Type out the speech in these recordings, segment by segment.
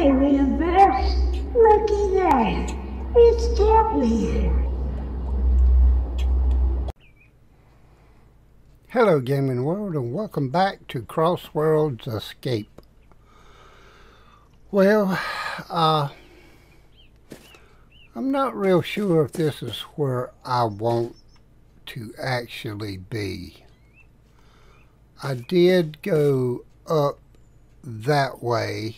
nothing, universe. Looky there. It's Tappy. Hello, gaming world, and welcome back to CrossWorlds: Escape. Well, I'm not real sure if this is where I want to actually be. I did go up that way,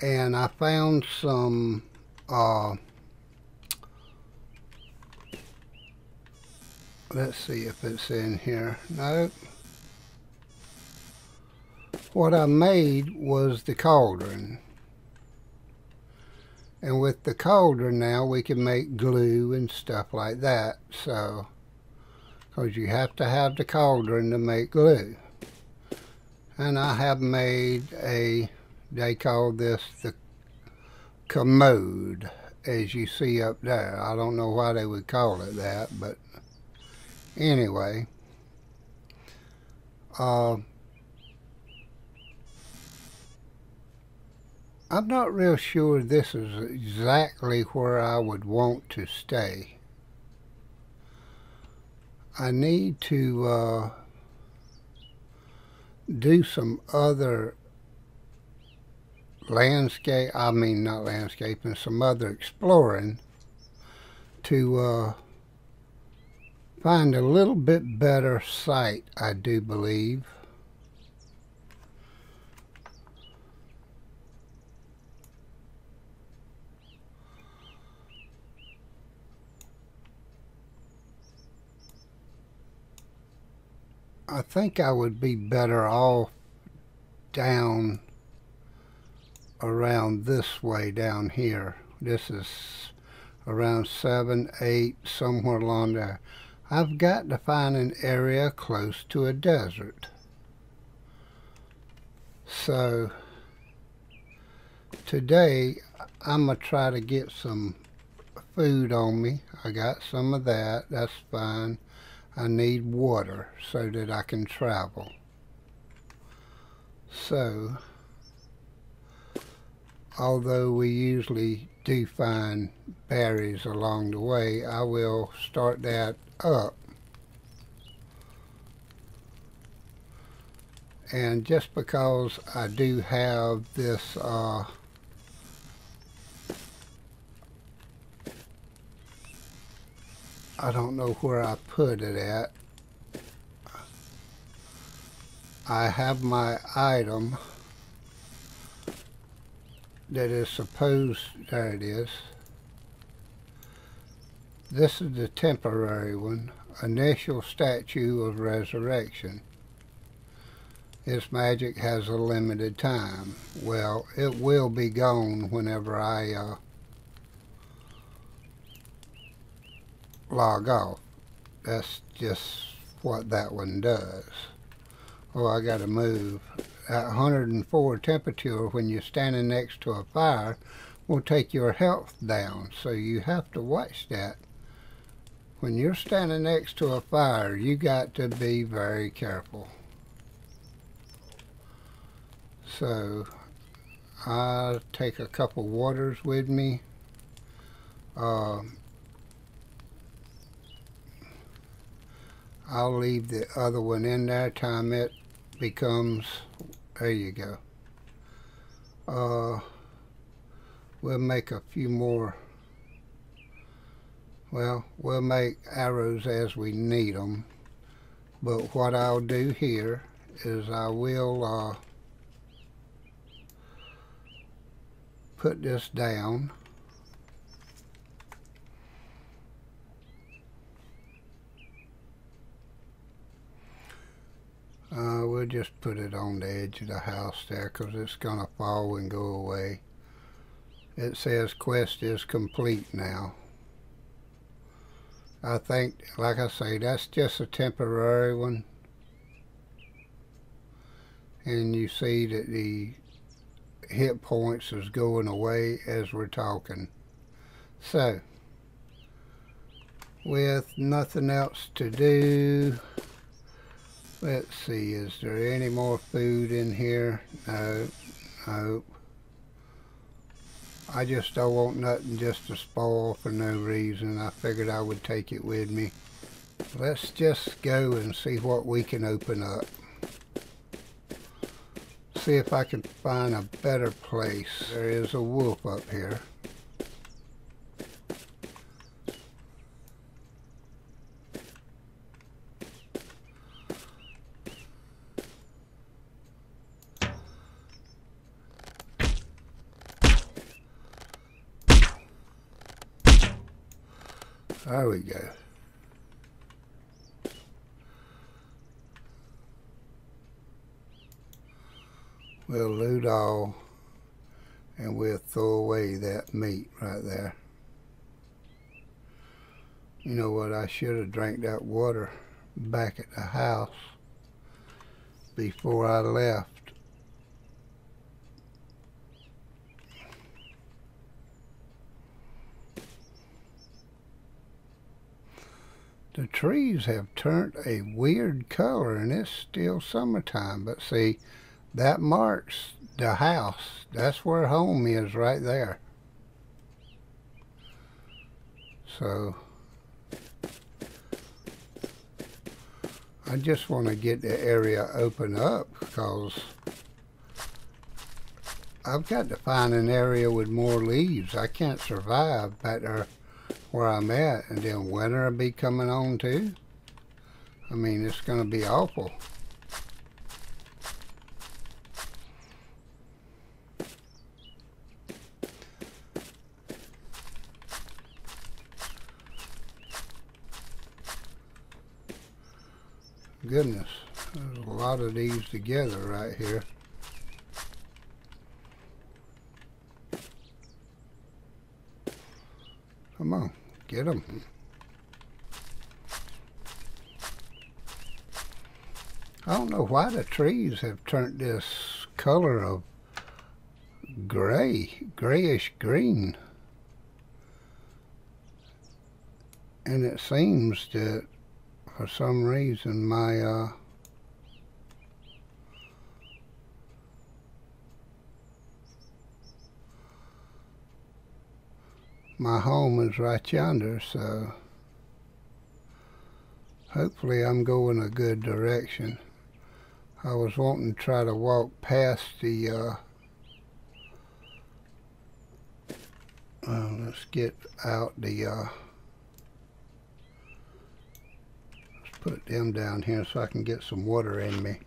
and I found some let's see if it's in here. No, what I made was the cauldron, and with the cauldron now we can make glue and stuff like that, so because you have to have the cauldron to make glue. And I have made a, they call this the commode, as you see up there. I don't know why they would call it that, but anyway. I'm not real sure this is exactly where I would want to stay. I need to do some other landscape, I mean not landscaping, some other exploring to find a little bit better site, I do believe. I think I would be better off down around this way down here. This is around 7, 8, somewhere along there. I've got to find an area close to a desert. So today I'm going to try to get some food on me. I got some of that. That's fine. I need water so that I can travel. So, although we usually do find berries along the way, I will start that up. And just because I do have this I don't know where I put it at. I have my item that is supposed, there it is. This is the temporary one, Initial Statue of Resurrection. Its magic has a limited time. Well, it will be gone whenever I log off. That's just what that one does. Oh, I gotta move. At 104 temperature, when you're standing next to a fire, will take your health down, so you have to watch that. When you're standing next to a fire, you got to be very careful. So I take a couple waters with me. I'll leave the other one in there. Time it becomes, there you go. We'll make a few more. Well, we'll make arrows as we need them. But what I'll do here is I will put this down. We'll just put it on the edge of the house there because it's going to fall and go away. It says quest is complete now. I think, like I say, that's just a temporary one. And you see that the hit points is going away as we're talking. So, with nothing else to do, let's see, is there any more food in here? No, nope. I just don't want nothing just to spoil for no reason. I figured I would take it with me. Let's just go and see what we can open up. See if I can find a better place. There is a wolf up here. There we go. We'll loot all and we'll throw away that meat right there. You know what, I should have drank that water back at the house before I left. The trees have turned a weird color, and it's still summertime. But see, that marks the house. That's where home is, right there. So, I just want to get the area open up, because I've got to find an area with more leaves. I can't survive back there where I'm at, and then winter will be coming on too. I mean, it's going to be awful. Goodness, there's a lot of these together right here. Come on. Get them. I don't know why the trees have turned this color of gray, grayish green. And it seems that for some reason my my home is right yonder, so hopefully I'm going a good direction. I was wanting to try to walk past the, let's get out the, let's put them down here so I can get some water in me.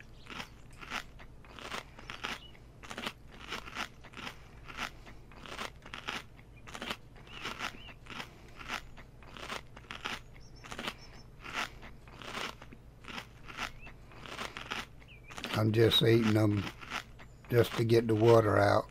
I'm just eating them just to get the water out.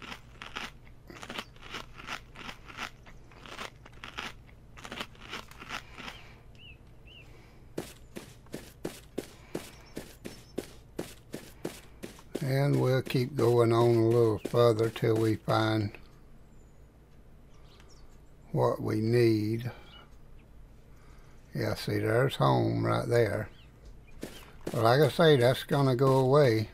And we'll keep going on a little further till we find what we need. Yeah, see, there's home right there. But like I say, that's going to go away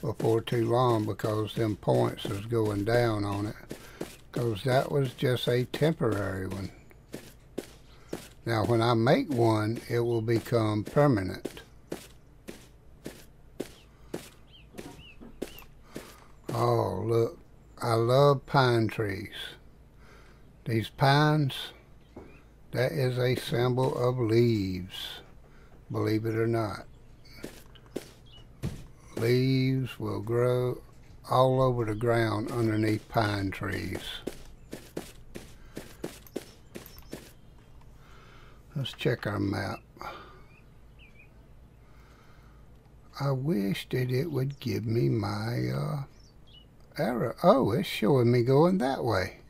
before too long, because them points is going down on it. Because that was just a temporary one. Now when I make one, it will become permanent. Oh look, I love pine trees. These pines, that is a symbol of leaves. Believe it or not, leaves will grow all over the ground underneath pine trees. Let's check our map. I wish that it would give me my arrow. Oh, it's showing me going that way.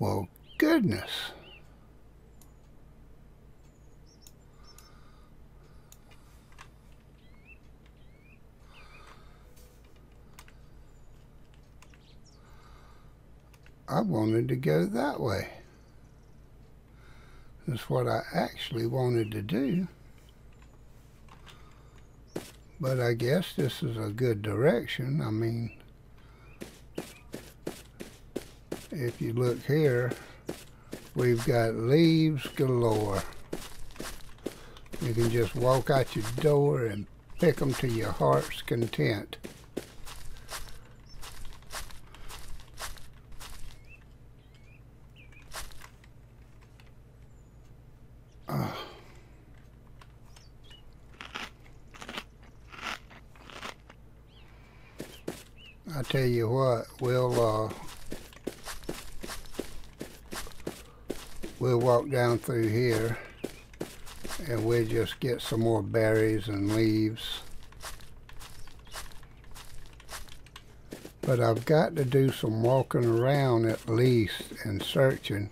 Well, goodness. I wanted to go that way. That's what I actually wanted to do. But I guess this is a good direction. I mean, if you look here, we've got leaves galore. You can just walk out your door and pick them to your heart's content. I tell you what, we'll walk down through here and we'll just get some more berries and leaves. But I've got to do some walking around at least and searching,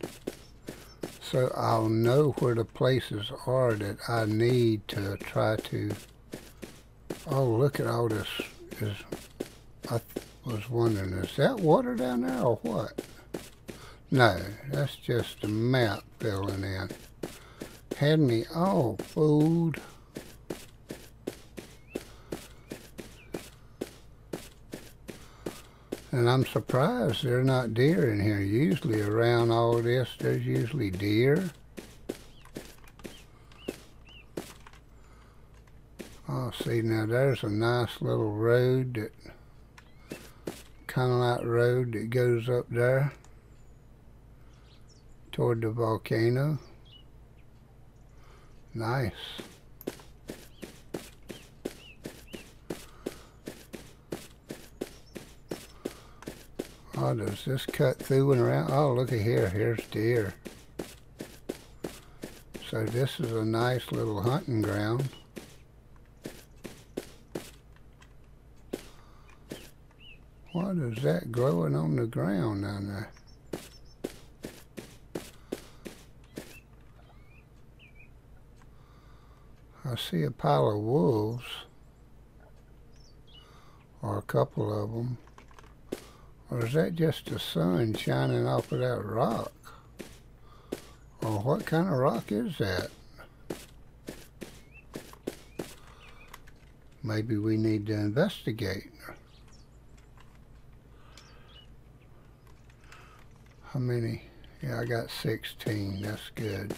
so I'll know where the places are that I need to try to... Oh, look at all this. I was wondering, is that water down there or what? No, that's just a map filling in. Had me all fooled. And I'm surprised there are not deer in here. Usually around all this, there's usually deer. Oh, see, now there's a nice little road that, kind of like road that goes up there toward the volcano. Nice. Oh, does this cut through and around? Oh, look at here. Here's deer. So this is a nice little hunting ground. What is that growing on the ground down there? I see a pile of wolves, or a couple of them. Or is that just the sun shining off of that rock? Or what kind of rock is that? Maybe we need to investigate. How many? Yeah, I got 16. That's good.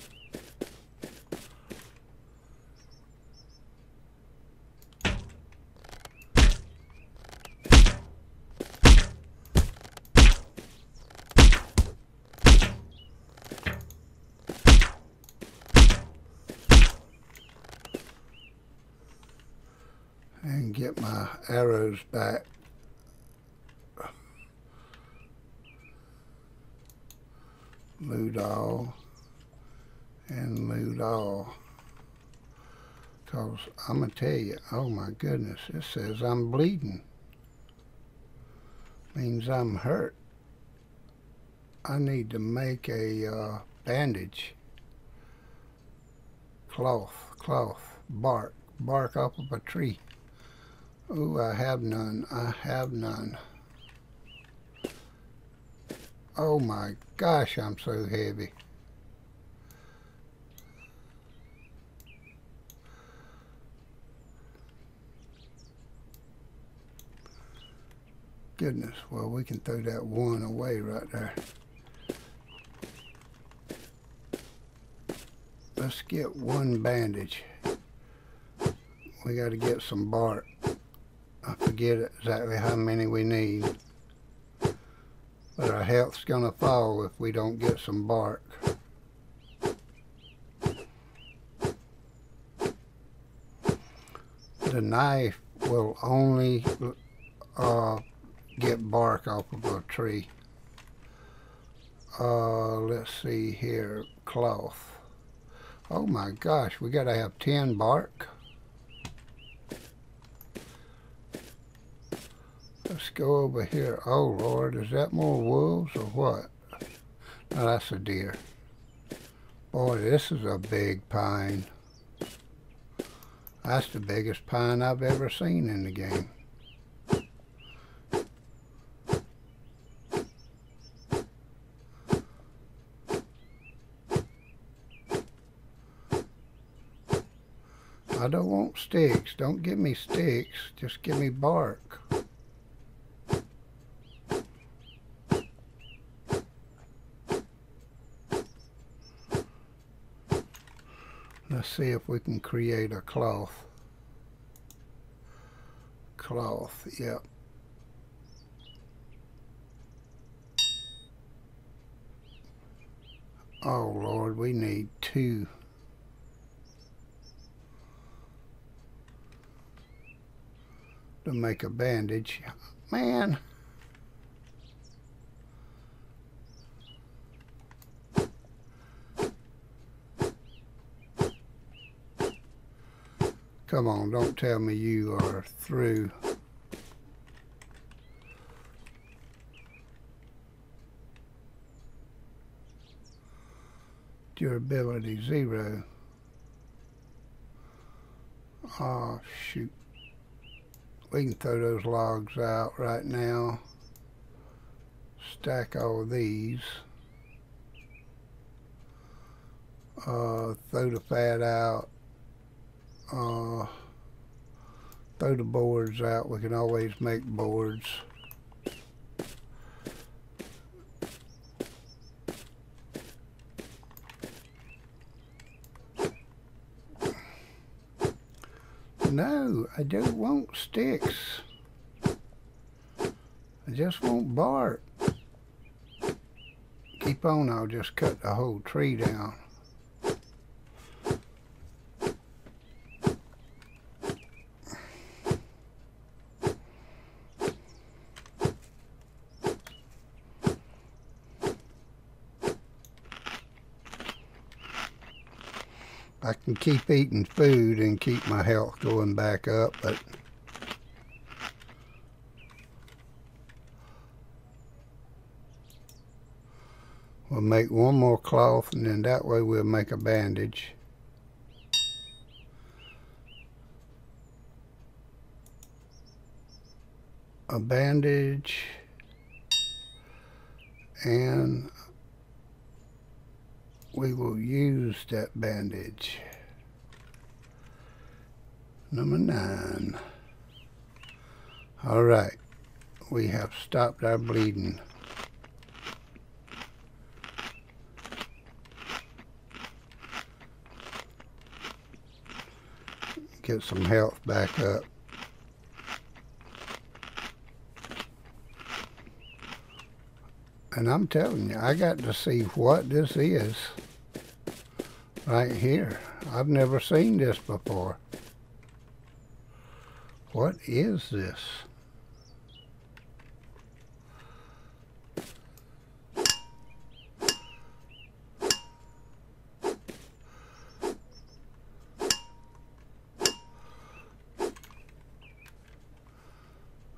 And get my arrows back. Loot all and loot all. Cause I'm gonna tell you, oh my goodness, it says I'm bleeding. Means I'm hurt. I need to make a bandage. Cloth, bark off of a tree. Oh, I have none. Oh my gosh, I'm so heavy. Goodness, well, we can throw that one away right there. Let's get one bandage. We got to get some bark. I forget exactly how many we need, but our health's gonna fall if we don't get some bark. The knife will only get bark off of a tree. Let's see here, cloth. Oh my gosh, we gotta have 10 bark. Let's go over here. Oh Lord, is that more wolves or what? No, that's a deer. Boy, this is a big pine. That's the biggest pine I've ever seen in the game. I don't want sticks. Don't give me sticks. Just give me bark. see if we can create a cloth. Cloth, yep. Oh Lord, we need two. To make a bandage. Man. Come on, don't tell me you are through. Durability 0. Oh, shoot. We can throw those logs out right now. Stack all these. Throw the fat out. Throw the boards out. We can always make boards. No, I don't want sticks. I just want bark. Keep on, I'll just cut the whole tree down. I can keep eating food and keep my health going back up, but we'll make one more cloth and then that way we'll make a bandage. A bandage and we will use that bandage. Number 9. All right, we have stopped our bleeding. Get some health back up. And I'm telling you, I got to see what this is. Right here. I've never seen this before. What is this?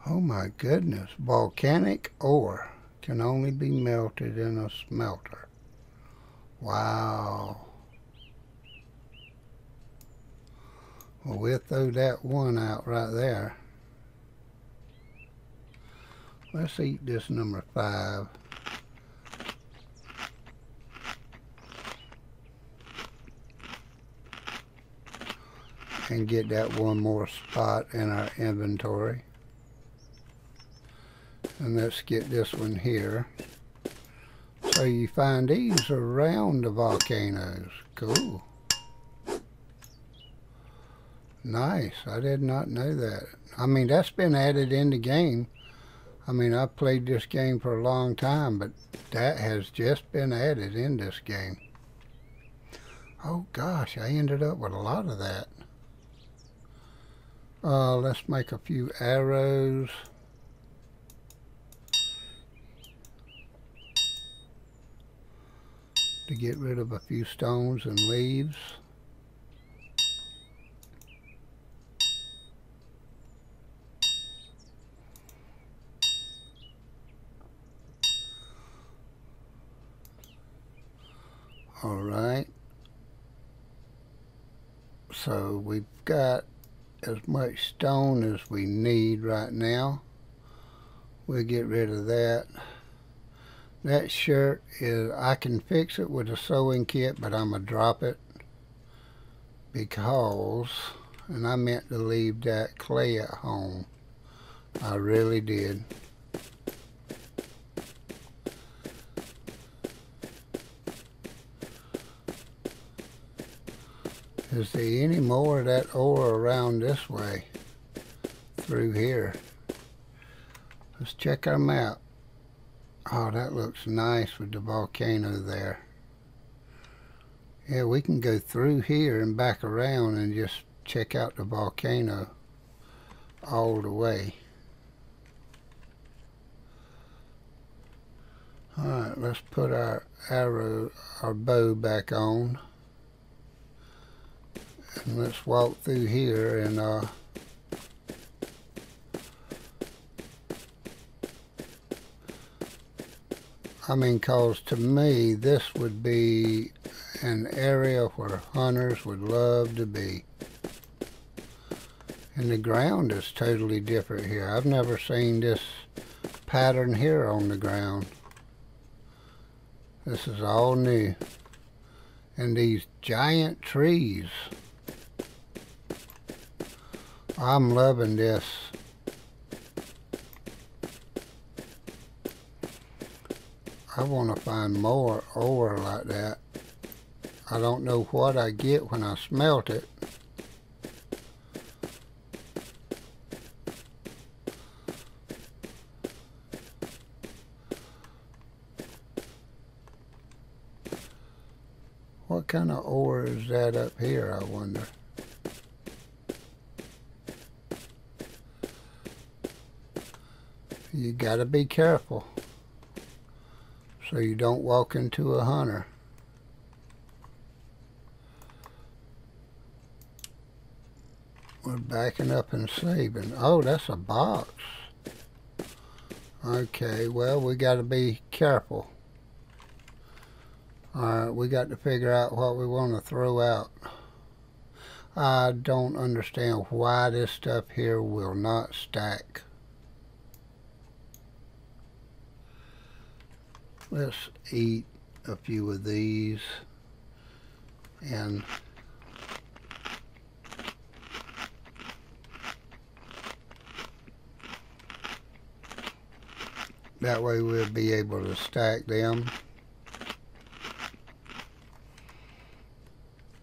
Oh my goodness. Volcanic ore can only be melted in a smelter. Wow. Well, we'll throw that one out right there. Let's eat this number 5. And get that one more spot in our inventory. And let's get this one here. So you find these around the volcanoes. Cool. Nice. I did not know that. I mean, that's been added in the game. I mean, I've played this game for a long time, but that has just been added in this game. Oh gosh, I ended up with a lot of that. Let's make a few arrows. To get rid of a few stones and leaves. All right, so we've got as much stone as we need right now. We'll get rid of that. That shirt is, I can fix it with a sewing kit, but I'm gonna drop it because, and I meant to leave that clay at home. I really did. Is there any more of that ore around this way through here? Let's check them out. Oh, that looks nice with the volcano there. Yeah, we can go through here and back around and just check out the volcano all the way. Alright, let's put our arrow, our bow back on. And let's walk through here and I mean, cause to me this would be an area where hunters would love to be. And the ground is totally different here. I've never seen this pattern here on the ground. This is all new. And these giant trees. I'm loving this. I want to find more ore like that. I don't know what I get when I smelt it. What kind of ore is that up here, I wonder? You gotta be careful so you don't walk into a hunter. We're backing up and saving. Oh, that's a box. Okay, well, we gotta be careful. Alright, we got to figure out what we want to throw out. I don't understand why this stuff here will not stack. Let's eat a few of these. And that way we'll be able to stack them.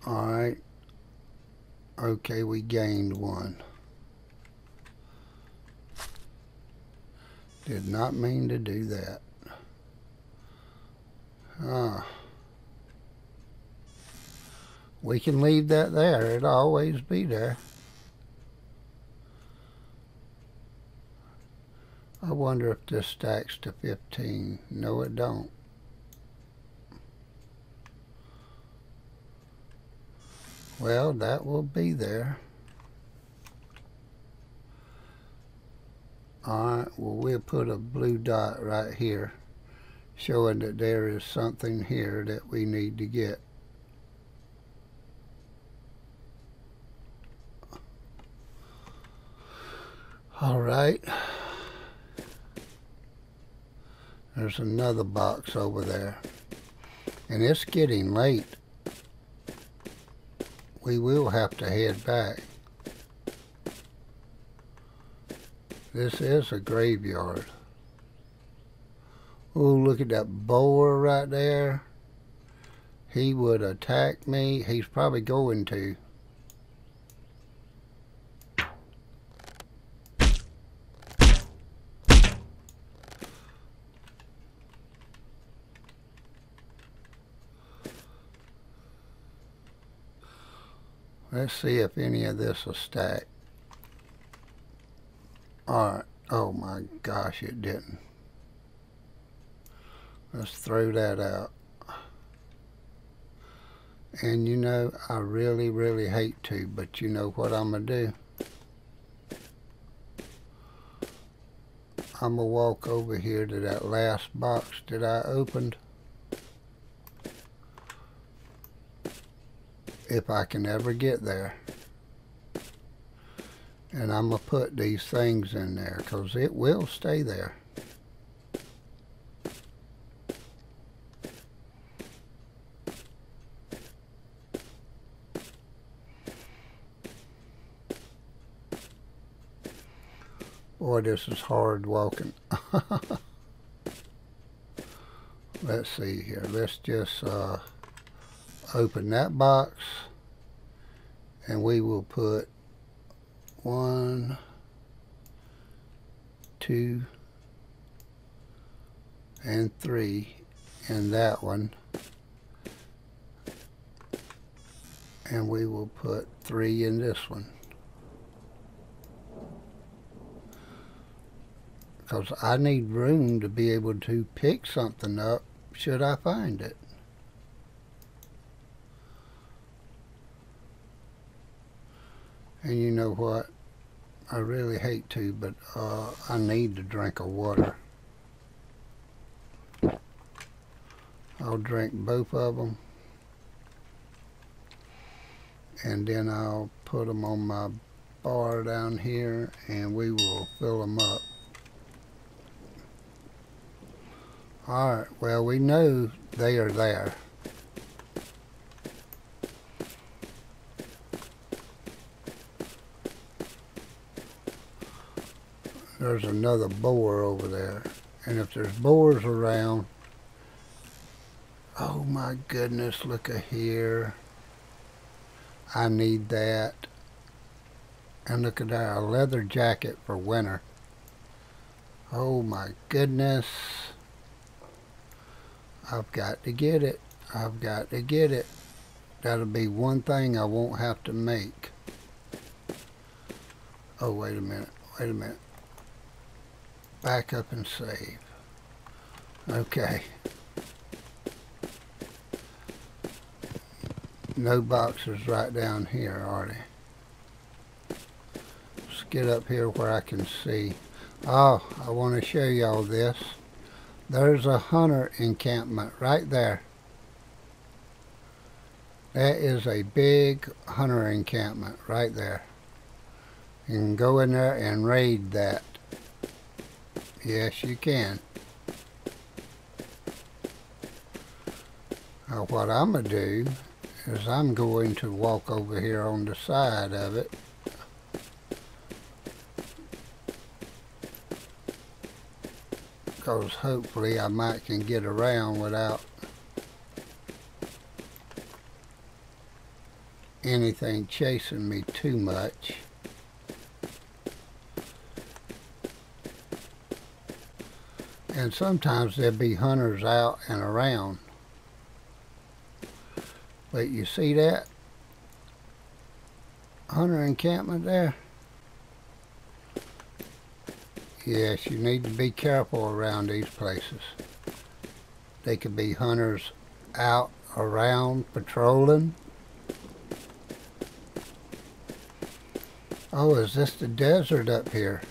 Alright, okay, we gained one. Did not mean to do that. Ah. We can leave that there, it'll always be there. I wonder if this stacks to 15. No, it don't. Well, that will be there. Alright, well, we'll put a blue dot right here, showing that there is something here that we need to get. Alright. There's another box over there. And it's getting late. We will have to head back. This is a graveyard. Oh, look at that boar right there. He would attack me. He's probably going to. Let's see if any of this will stack. Alright. Oh my gosh, it didn't. Let's throw that out. And you know, I really, really hate to, but you know what I'm going to do? I'm going to walk over here to that last box that I opened. If I can ever get there. And I'm going to put these things in there because it will stay there. Boy, this is hard walking. Let's see here. Let's just open that box and we will put 1, 2, and 3 in that one, and we will put 3 in this one, because I need room to be able to pick something up should I find it. And you know what, I really hate to, but I need a drink of water. I'll drink both of them, and then I'll put them on my bar down here, and we will fill them up. Alright, well, we know they are there. There's another boar over there, and if there's boars around, oh my goodness, look at here, I need that. And look at that, a leather jacket for winter. Oh my goodness, I've got to get it. I've got to get it. That'll be one thing I won't have to make. Oh, wait a minute. Wait a minute. Back up and save. Okay. No boxes right down here, are they? Let's get up here where I can see. Oh, I want to show y'all this. There's a hunter encampment right there. That is a big hunter encampment right there. You can go in there and raid that. Yes, you can. Now, what I'm going to do is I'm going to walk over here on the side of it. Because hopefully I might can get around without anything chasing me too much. And sometimes there'll be hunters out and around. But you see that hunter encampment there? Yes, you need to be careful around these places. They could be hunters out, around, patrolling. Oh, is this the desert up here?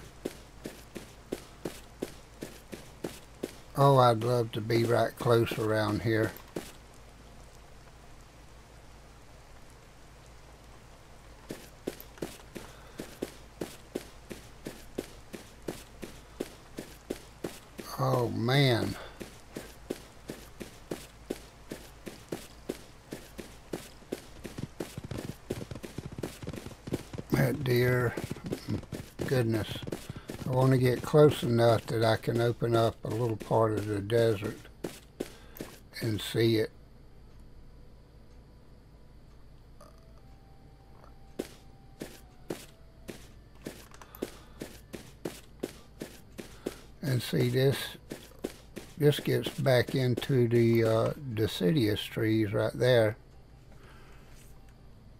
Oh, I'd love to be right close around here. Oh man, that deer, goodness, I want to get close enough that I can open up a little part of the desert and see it. And see, this gets back into the deciduous trees right there.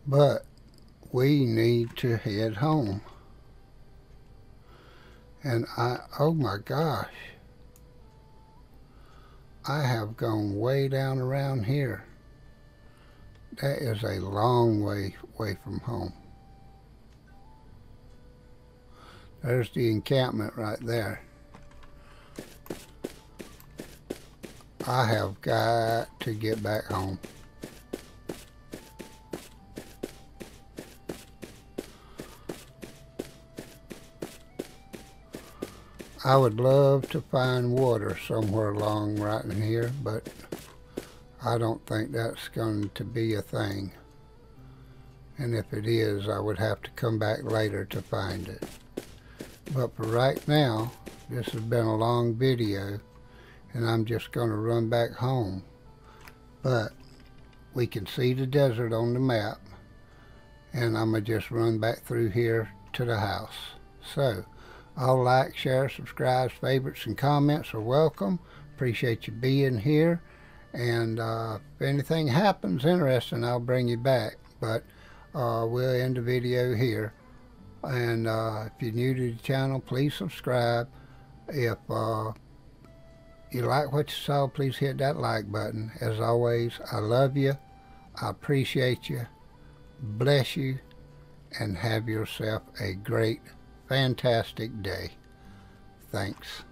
But we need to head home. And oh my gosh, I have gone way down around here. That is a long way away from home. There's the encampment right there. I have got to get back home. I would love to find water somewhere along right in here, but I don't think that's going to be a thing. And if it is, I would have to come back later to find it. But for right now, this has been a long video, and I'm just going to run back home. But we can see the desert on the map, and I'm going to just run back through here to the house. So all likes, shares, subscribes, favorites, and comments are welcome. Appreciate you being here. And if anything happens interesting, I'll bring you back. But we'll end the video here. And if you're new to the channel, please subscribe. If you like what you saw, please hit that like button. As always, I love you. I appreciate you. Bless you. And have yourself a great, fantastic day. Thanks.